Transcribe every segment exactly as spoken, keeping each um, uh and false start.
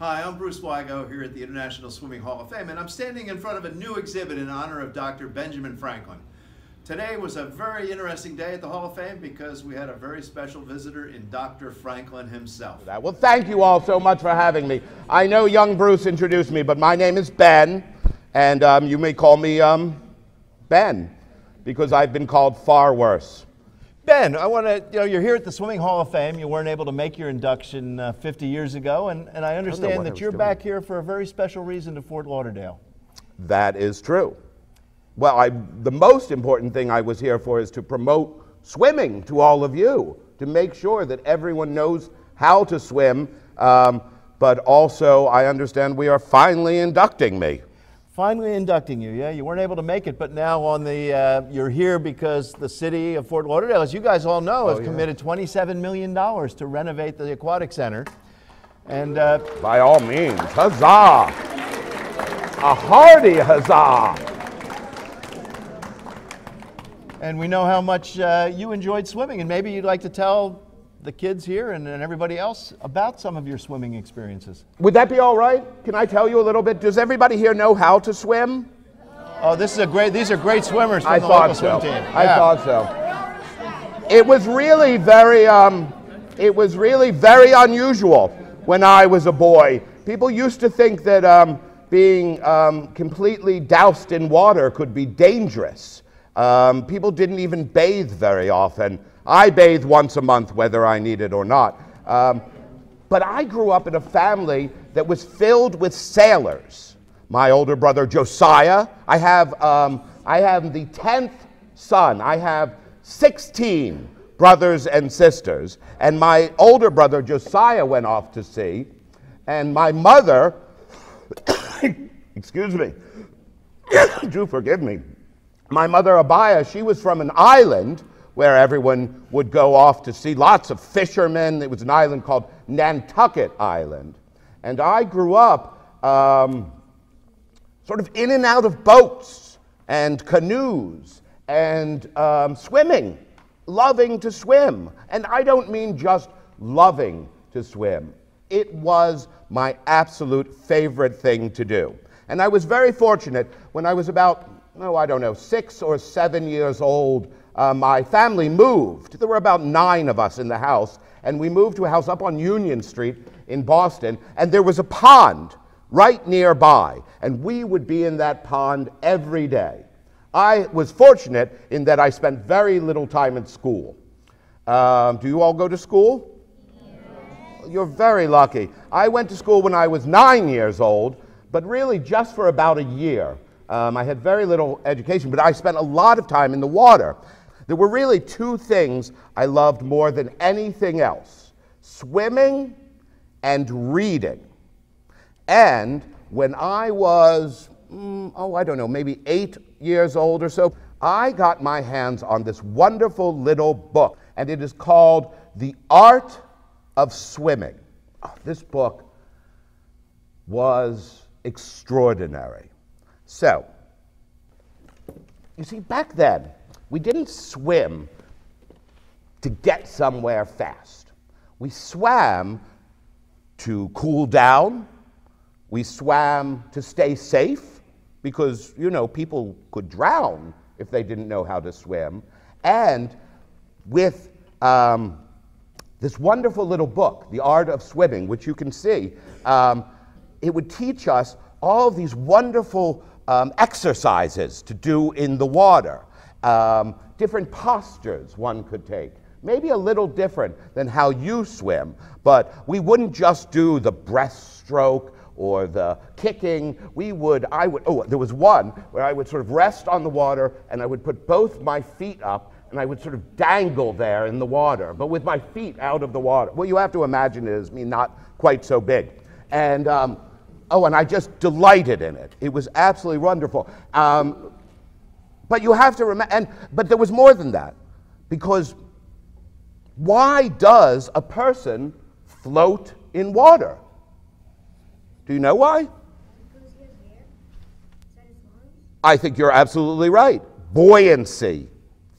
Hi, I'm Bruce Wigo here at the International Swimming Hall of Fame, and I'm standing in front of a new exhibit in honor of Doctor Benjamin Franklin. Today was a very interesting day at the Hall of Fame because we had a very special visitor in Doctor Franklin himself. Well, thank you all so much for having me. I know young Bruce introduced me, but my name is Ben, and um, you may call me um, Ben, because I've been called far worse. Ben, I want to, you know, you're here at the Swimming Hall of Fame. You weren't able to make your induction uh, fifty years ago, and, and I understand I that you're doing. back here for a very special reason to Fort Lauderdale. That is true. Well, I, the most important thing I was here for is to promote swimming to all of you, to make sure that everyone knows how to swim, um, but also I understand we are finally inducting me. Finally inducting you, yeah? You weren't able to make it, but now on the, uh, you're here because the city of Fort Lauderdale, as you guys all know, has oh, yeah. committed twenty-seven million dollars to renovate the Aquatic Center. And uh, by all means, huzzah! A hearty huzzah! And we know how much uh, you enjoyed swimming, and maybe you'd like to tell the kids here and, and everybody else about some of your swimming experiences. Would that be all right? Can I tell you a little bit? Does everybody here know how to swim? Oh, this is a great, these are great swimmers from I the thought local so. swim team. I yeah. thought so. It was really very, um, it was really very unusual when I was a boy. People used to think that um, being um, completely doused in water could be dangerous. Um, people didn't even bathe very often. I bathe once a month, whether I need it or not. Um, but I grew up in a family that was filled with sailors. My older brother, Josiah, I have, um, I have the tenth son. I have sixteen brothers and sisters. And my older brother, Josiah, went off to sea. And my mother, excuse me, do forgive me. My mother, Abiah, she was from an island where everyone would go off to sea, lots of fishermen. It was an island called Nantucket Island. And I grew up um, sort of in and out of boats and canoes and um, swimming, loving to swim. And I don't mean just loving to swim. It was my absolute favorite thing to do. And I was very fortunate when I was about, oh, I don't know, six or seven years old, Uh, my family moved. There were about nine of us in the house, and we moved to a house up on Union Street in Boston, and there was a pond right nearby, and we would be in that pond every day. I was fortunate in that I spent very little time in school. Um, do you all go to school? Yes. You're very lucky. I went to school when I was nine years old, but really just for about a year. Um, I had very little education, but I spent a lot of time in the water. There were really two things I loved more than anything else: swimming and reading. And when I was, mm, oh, I don't know, maybe eight years old or so, I got my hands on this wonderful little book, and it is called The Art of Swimming. Oh, this book was extraordinary. So, you see, back then, we didn't swim to get somewhere fast. We swam to cool down. We swam to stay safe because, you know, people could drown if they didn't know how to swim. And with um, this wonderful little book, The Art of Swimming, which you can see, um, it would teach us all these wonderful um, exercises to do in the water. Um, different postures one could take, maybe a little different than how you swim, but we wouldn't just do the breaststroke or the kicking. We would, I would, oh, there was one where I would sort of rest on the water and I would put both my feet up and I would sort of dangle there in the water, but with my feet out of the water. What you have to imagine is me not quite so big. And, um, oh, and I just delighted in it. It was absolutely wonderful. Um, But you have to remember, and but there was more than that, because why does a person float in water? Do you know why? I think you're absolutely right. Buoyancy.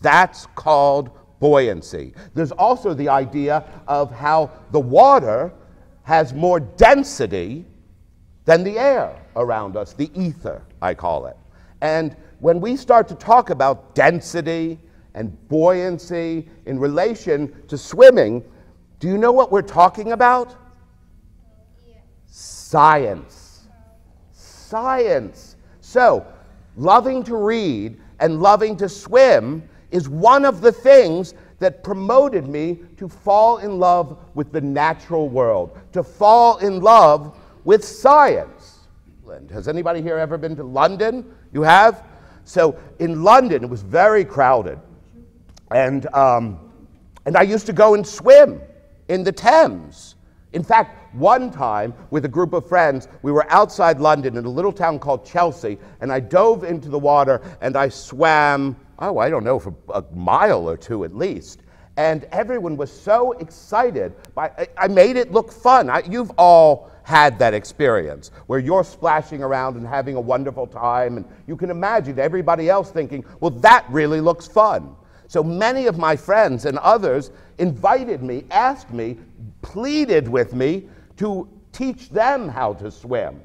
That's called buoyancy. There's also the idea of how the water has more density than the air around us, the ether, I call it. And when we start to talk about density and buoyancy in relation to swimming, do you know what we're talking about? Yeah. Science. Science. So, loving to read and loving to swim is one of the things that promoted me to fall in love with the natural world, to fall in love with science. Has anybody here ever been to London? You have? So in London, it was very crowded. And, um, and I used to go and swim in the Thames. In fact, one time with a group of friends, we were outside London in a little town called Chelsea, and I dove into the water and I swam, oh, I don't know, for a mile or two at least. And everyone was so excited. By, I, I made it look fun. I, you've all had that experience where you're splashing around and having a wonderful time, and you can imagine everybody else thinking, well, that really looks fun. So many of my friends and others invited me, asked me, pleaded with me to teach them how to swim.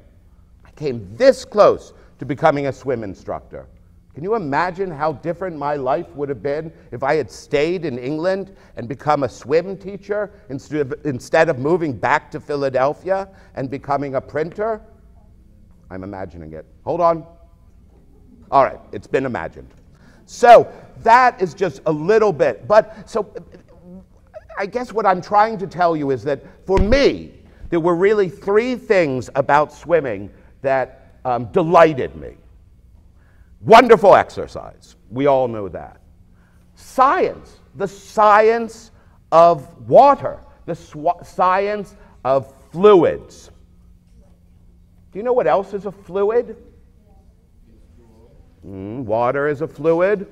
I came this close to becoming a swim instructor. Can you imagine how different my life would have been if I had stayed in England and become a swim teacher instead of, instead of moving back to Philadelphia and becoming a printer? I'm imagining it. Hold on. All right, it's been imagined. So that is just a little bit. But so I guess what I'm trying to tell you is that for me, there were really three things about swimming that um, delighted me. Wonderful exercise, we all know that. Science, the science of water, the science of fluids. Do you know what else is a fluid? Mm, water is a fluid.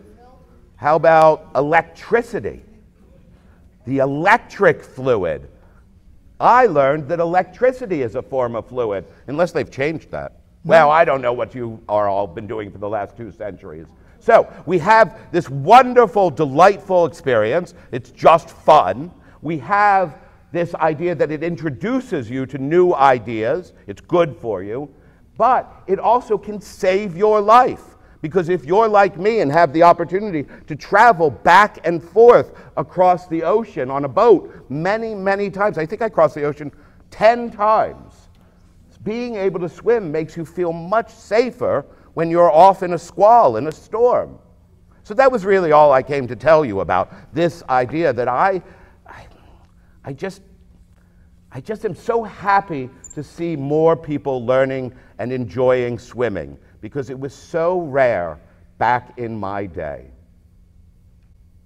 How about electricity? The electric fluid. I learned that electricity is a form of fluid, unless they've changed that. Well, I don't know what you are all been doing for the last two centuries. So we have this wonderful, delightful experience. It's just fun. We have this idea that it introduces you to new ideas. It's good for you. But it also can save your life. Because if you're like me and have the opportunity to travel back and forth across the ocean on a boat many, many times, I think I crossed the ocean ten times. Being able to swim makes you feel much safer when you're off in a squall, in a storm. So that was really all I came to tell you about this idea that I, I, I just, I just am so happy to see more people learning and enjoying swimming because it was so rare back in my day.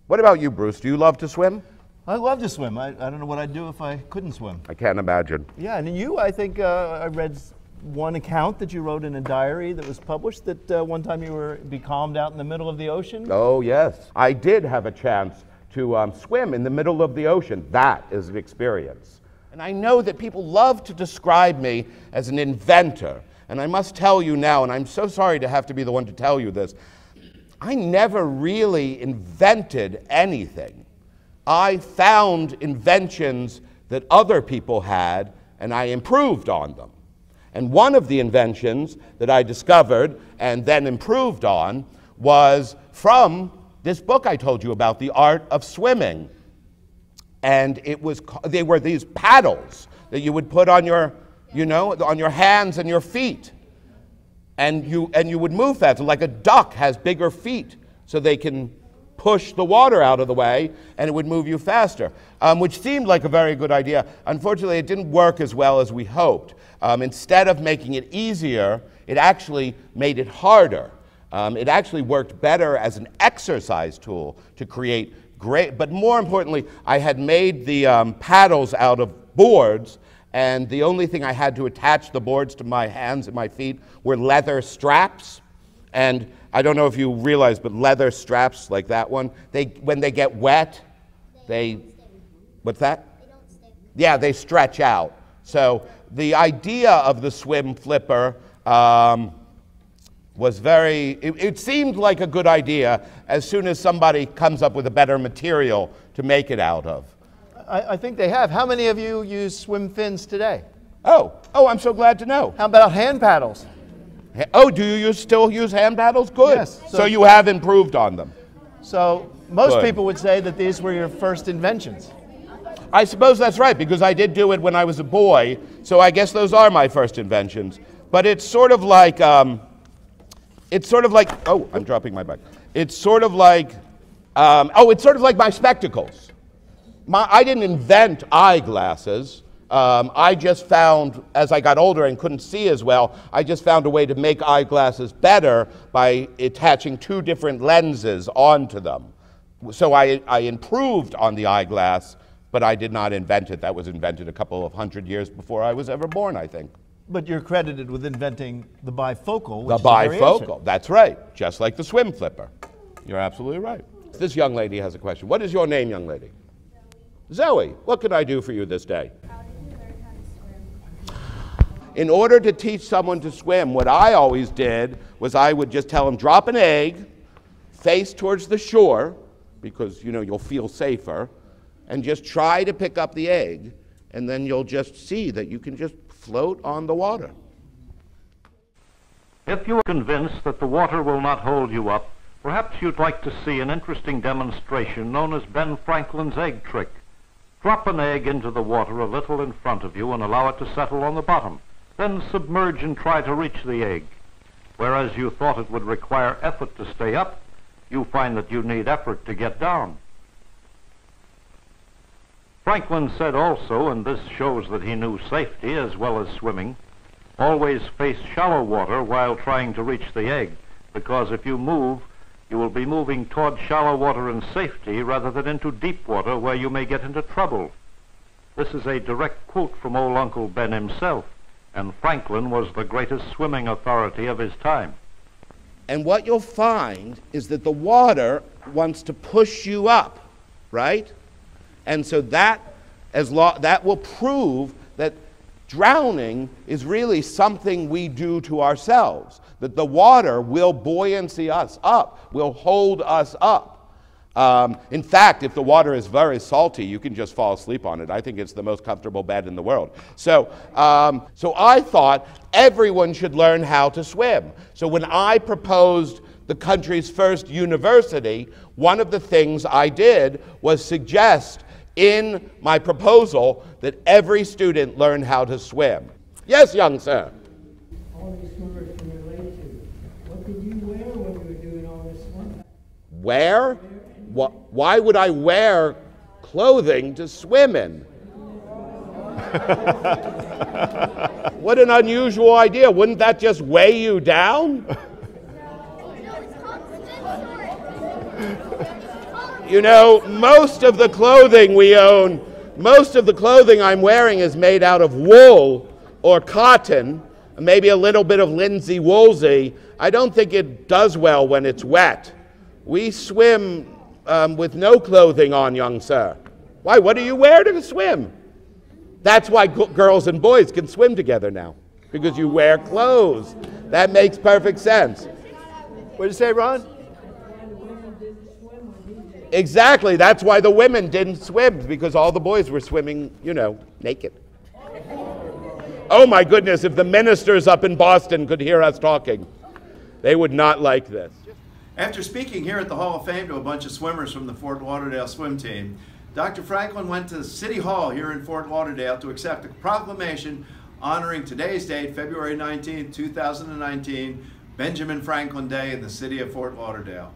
What about you, Bruce? Do you love to swim? I love to swim. I, I don't know what I'd do if I couldn't swim. I can't imagine. Yeah, and you, I think uh, I read one account that you wrote in a diary that was published that uh, one time you were becalmed out in the middle of the ocean. Oh, yes. I did have a chance to um, swim in the middle of the ocean. That is an experience. And I know that people love to describe me as an inventor. And I must tell you now, and I'm so sorry to have to be the one to tell you this, I never really invented anything. I found inventions that other people had, and I improved on them. And one of the inventions that I discovered and then improved on was from this book I told you about, The Art of Swimming. And it was, they were these paddles that you would put on your, you know, on your hands and your feet. And you, and you would move faster, like a duck has bigger feet, so they can push the water out of the way, and it would move you faster, um, which seemed like a very good idea. Unfortunately, it didn't work as well as we hoped. Um, instead of making it easier, it actually made it harder. Um, it actually worked better as an exercise tool to create great, but more importantly, I had made the um, paddles out of boards, and the only thing I had to attach the boards to my hands and my feet were leather straps. And I don't know if you realize, but leather straps like that one, they, when they get wet, they, they what's that? They don't stick. Yeah, they stretch out. So the idea of the swim flipper um, was very, it, it seemed like a good idea as soon as somebody comes up with a better material to make it out of. I, I think they have. How many of you use swim fins today? Oh, oh, I'm so glad to know. How about hand paddles? Oh, do you use, still use hand paddles? Good. Yes, so, so you have improved on them. So most Good. people would say that these were your first inventions. I suppose that's right, because I did do it when I was a boy, so I guess those are my first inventions. But it's sort of like, um, it's sort of like, oh, I'm dropping my bike. It's sort of like, um, oh, it's sort of like my spectacles. My, I didn't invent eyeglasses. Um, I just found, as I got older and couldn't see as well, I just found a way to make eyeglasses better by attaching two different lenses onto them. So I, I improved on the eyeglass, but I did not invent it. That was invented a couple of hundred years before I was ever born, I think. But you're credited with inventing the bifocal. Which the bifocal, that's right, just like the swim flipper. You're absolutely right. This young lady has a question. What is your name, young lady? Zoe. Zoe, what can I do for you this day? In order to teach someone to swim, what I always did was I would just tell them, drop an egg, face towards the shore, because, you know, you'll feel safer, and just try to pick up the egg, and then you'll just see that you can just float on the water. If you are convinced that the water will not hold you up, perhaps you'd like to see an interesting demonstration known as Ben Franklin's egg trick. Drop an egg into the water a little in front of you and allow it to settle on the bottom. Then submerge and try to reach the egg. Whereas you thought it would require effort to stay up, you find that you need effort to get down. Franklin said also, and this shows that he knew safety as well as swimming, always face shallow water while trying to reach the egg, because if you move, you will be moving toward shallow water and safety rather than into deep water where you may get into trouble. This is a direct quote from old Uncle Ben himself. And Franklin was the greatest swimming authority of his time. And what you'll find is that the water wants to push you up, right? And so that, as lo- that will prove that drowning is really something we do to ourselves, that the water will buoyancy us up, will hold us up. Um, in fact, if the water is very salty, you can just fall asleep on it. I think it's the most comfortable bed in the world. So, um, so I thought everyone should learn how to swim. So when I proposed the country's first university, one of the things I did was suggest in my proposal that every student learn how to swim. Yes, young sir. All these swimmers can relate to. What did you wear when you were doing all this swimming? Wear? Why would I wear clothing to swim in? What an unusual idea. Wouldn't that just weigh you down? You know, most of the clothing we own, most of the clothing I'm wearing is made out of wool or cotton, maybe a little bit of linsey woolsey. I don't think it does well when it's wet. We swim Um, with no clothing on, young sir. Why, what do you wear to swim? That's why girls and boys can swim together now, because you wear clothes. That makes perfect sense. What did you say, Ron? Exactly, that's why the women didn't swim, because all the boys were swimming, you know, naked. Oh my goodness, if the ministers up in Boston could hear us talking, they would not like this. After speaking here at the Hall of Fame to a bunch of swimmers from the Fort Lauderdale swim team, Doctor Franklin went to City Hall here in Fort Lauderdale to accept a proclamation honoring today's date, February nineteenth, two thousand nineteen, Benjamin Franklin Day in the city of Fort Lauderdale.